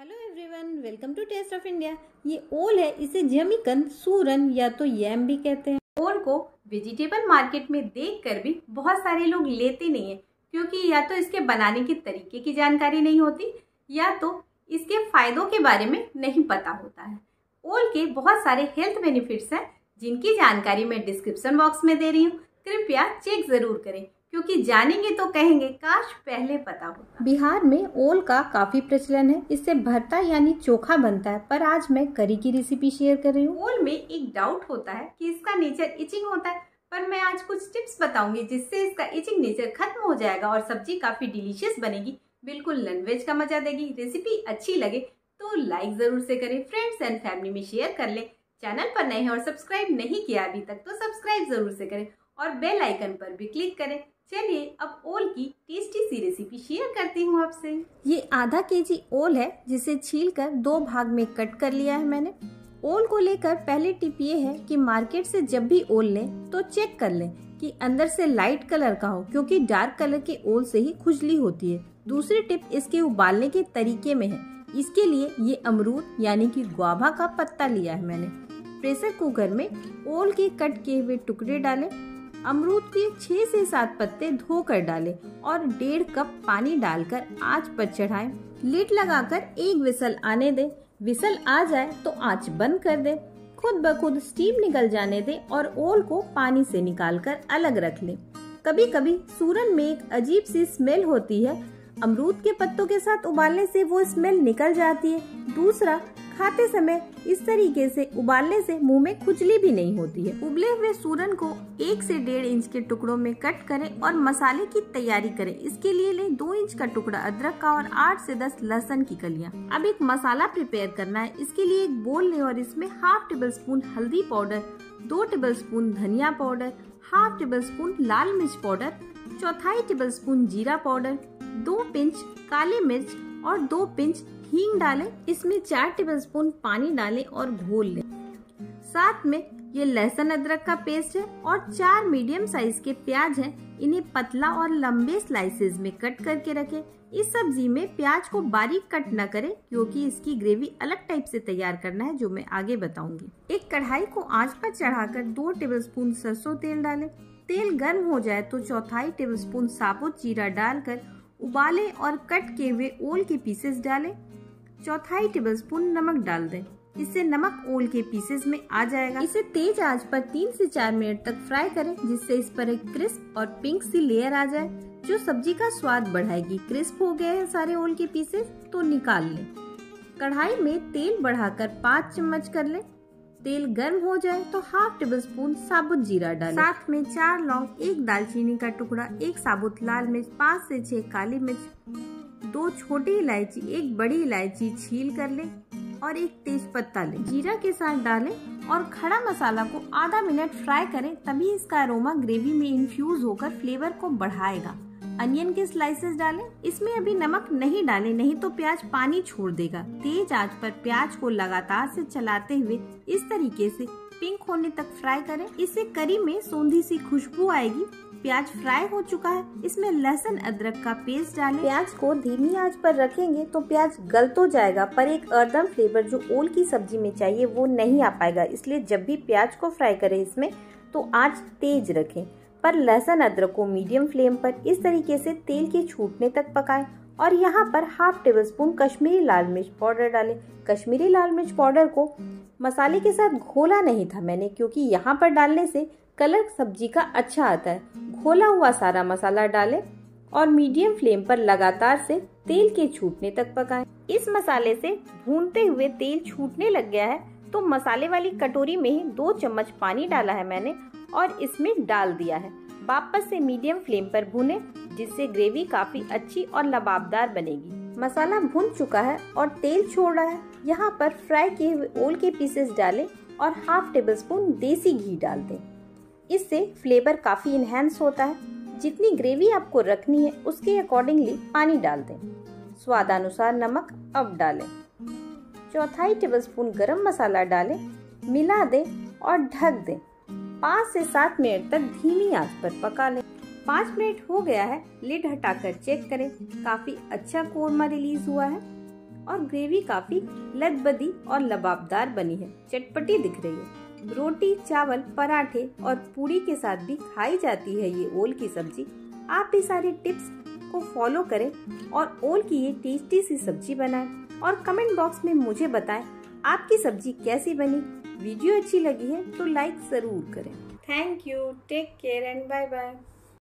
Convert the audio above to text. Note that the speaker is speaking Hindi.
Hello everyone, welcome to taste of India. ये ओल है, इसे जिमिकंद, सूरन या तो यम भी कहते हैं। ओल को वेजिटेबल मार्केट में देखकर भी बहुत सारे लोग लेते नहीं हैं, क्योंकि या तो इसके बनाने के तरीके की जानकारी नहीं होती या तो इसके फायदों के बारे में नहीं पता होता है। ओल के बहुत सारे हेल्थ बेनिफिट्स हैं जिनकी जानकारी मैं डिस्क्रिप्शन बॉक्स में दे रही हूँ, कृपया चेक ज़रूर करें, क्योंकि जानेंगे तो कहेंगे काश पहले पता होता। बिहार में ओल का काफी प्रचलन है, इससे भरता यानी चोखा बनता है, पर आज मैं करी की रेसिपी शेयर कर रही हूँ। ओल में एक डाउट होता है कि इसका नेचर इचिंग होता है, पर मैं आज कुछ टिप्स बताऊंगी जिससे इसका इचिंग नेचर खत्म हो जाएगा और सब्जी काफी डिलीशियस बनेगी, बिल्कुल नॉनवेज का मजा देगी। रेसिपी अच्छी लगे तो लाइक जरूर से करें, फ्रेंड्स एंड फैमिली में शेयर कर लें। चैनल पर नए हैं और सब्सक्राइब नहीं किया अभी तक तो सब्सक्राइब जरूर से करें और बेल आइकन पर भी क्लिक करें। चलिए अब ओल की टेस्टी सी रेसिपी शेयर करती हूँ आपसे। ये आधा केजी ओल है जिसे छीलकर दो भाग में कट कर लिया है मैंने। ओल को लेकर पहले टिप ये है कि मार्केट से जब भी ओल लें तो चेक कर लें कि अंदर से लाइट कलर का हो, क्योंकि डार्क कलर के ओल से ही खुजली होती है। दूसरी टिप इसके उबालने के तरीके में है। इसके लिए ये अमरूद यानी कि गुआवा का पत्ता लिया है मैंने। प्रेशर कुकर में ओल के कट किए हुए टुकड़े डालें, अमरूद के 6 से 7 पत्ते धोकर डालें और 1.5 कप पानी डालकर आंच पर चढ़ाएं। लीड लगाकर एक विसल आने दें। विसल आ जाए तो आंच बंद कर दें। खुद ब खुद स्टीम निकल जाने दें और ओल को पानी से निकालकर अलग रख लें। कभी कभी सूरन में एक अजीब सी स्मेल होती है, अमरूद के पत्तों के साथ उबालने से वो स्मेल निकल जाती है। दूसरा, खाते समय इस तरीके से उबालने से मुंह में खुजली भी नहीं होती है। उबले हुए सूरन को 1 से 1.5 इंच के टुकड़ों में कट करें और मसाले की तैयारी करें। इसके लिए लें 2 इंच का टुकड़ा अदरक का और 8 से 10 लहसुन की कलियां। अब एक मसाला प्रिपेयर करना है। इसके लिए एक बोल लें और इसमें 1/2 टेबलस्पून हल्दी पाउडर, 2 टेबलस्पून धनिया पाउडर, 1/2 टेबलस्पून लाल मिर्च पाउडर, 1/4 टेबलस्पून जीरा पाउडर, 2 पिंच काली मिर्च और 2 पिंच हींग डालें। इसमें 4 टेबलस्पून पानी डालें और घोल लें। साथ में ये लहसुन अदरक का पेस्ट है और 4 मीडियम साइज के प्याज हैं। इन्हें पतला और लंबे स्लाइसेस में कट करके रखें। इस सब्जी में प्याज को बारीक कट न करें, क्योंकि इसकी ग्रेवी अलग टाइप से तैयार करना है जो मैं आगे बताऊंगी। एक कढ़ाई को आंच पर चढ़ाकर 2 टेबलस्पून सरसों तेल डालें। तेल गर्म हो जाए तो 4/4 टेबलस्पून साबुत जीरा डालकर उबालें और कट किए हुए ओल के पीसेस डालें। 4/4 टेबलस्पून नमक डाल दें, इससे नमक ओल के पीसेस में आ जाएगा। इसे तेज आंच पर 3 से 4 मिनट तक फ्राई करें, जिससे इस पर एक क्रिस्प और पिंक सी लेयर आ जाए जो सब्जी का स्वाद बढ़ाएगी। क्रिस्प हो गए हैं सारे ओल के पीसेस तो निकाल लें। कढ़ाई में तेल बढ़ाकर 5 चम्मच कर लें। तेल गर्म हो जाए तो 1/2 टेबलस्पून साबुत जीरा डालें। साथ में 4 लौंग, 1 दालचीनी का टुकड़ा, 1 साबुत लाल मिर्च, 5 से 6 काली मिर्च, 2 छोटी इलायची, 1 बड़ी इलायची छील कर लें और 1 तेज पत्ता लें। जीरा के साथ डालें और खड़ा मसाला को आधा मिनट फ्राई करें, तभी इसका अरोमा ग्रेवी में इन्फ्यूज होकर फ्लेवर को बढ़ाएगा। अनियन के स्लाइसेस डालें। इसमें अभी नमक नहीं डालें, नहीं तो प्याज पानी छोड़ देगा। तेज आंच पर प्याज को लगातार से चलाते हुए इस तरीके से पिंक होने तक फ्राई करें। इससे करी में सौंधी सी खुशबू आएगी। प्याज फ्राई हो चुका है, इसमें लहसुन अदरक का पेस्ट डालें। प्याज को धीमी आंच पर रखेंगे तो प्याज गल तो जाएगा, पर एक अर्दम फ्लेवर जो ओल की सब्जी में चाहिए वो नहीं आ पाएगा। इसलिए जब भी प्याज को फ्राई करें इसमें तो आंच तेज रखें, पर लहसुन अदरक को मीडियम फ्लेम पर इस तरीके से तेल के छूटने तक पकाएं। और यहाँ पर 1/2 टेबलस्पून कश्मीरी लाल मिर्च पाउडर डालें। कश्मीरी लाल मिर्च पाउडर को मसाले के साथ घोला नहीं था मैंने, क्योंकि यहाँ पर डालने से कलर सब्जी का अच्छा आता है। घोला हुआ सारा मसाला डालें और मीडियम फ्लेम पर लगातार से तेल के छूटने तक पकाएं। इस मसाले से भूनते हुए तेल छूटने लग गया है तो मसाले वाली कटोरी में 2 चम्मच पानी डाला है मैंने और इसमें डाल दिया है। वापस से मीडियम फ्लेम पर भूनें, जिससे ग्रेवी काफी अच्छी और लबाबदार बनेगी। मसाला भुन चुका है और तेल छोड़ रहा है। यहाँ पर फ्राई किए हुए ओल के पीसेस डालें और 1/2 टेबलस्पून देसी घी डाल दें। इससे फ्लेवर काफी इनहेंस होता है। जितनी ग्रेवी आपको रखनी है उसके अकॉर्डिंगली पानी डाल दें। स्वादानुसार नमक अब डालें। 4/4 टेबलस्पून गरम मसाला डालें, मिला दें और ढक दें। 5 से 7 मिनट तक धीमी आंच पर पका लें। 5 मिनट हो गया है, लिड हटाकर चेक करें। काफी अच्छा कोरमा रिलीज हुआ है और ग्रेवी काफी लथबदी और लबाबदार बनी है, चटपटी दिख रही है। रोटी, चावल, पराठे और पूरी के साथ भी खाई जाती है ये ओल की सब्जी। आप ये सारे टिप्स को फॉलो करें और ओल की ये टेस्टी सी सब्जी बनाएं और कमेंट बॉक्स में मुझे बताएं आपकी सब्जी कैसी बनी। वीडियो अच्छी लगी है तो लाइक जरूर करें। Thank you, take care and bye bye.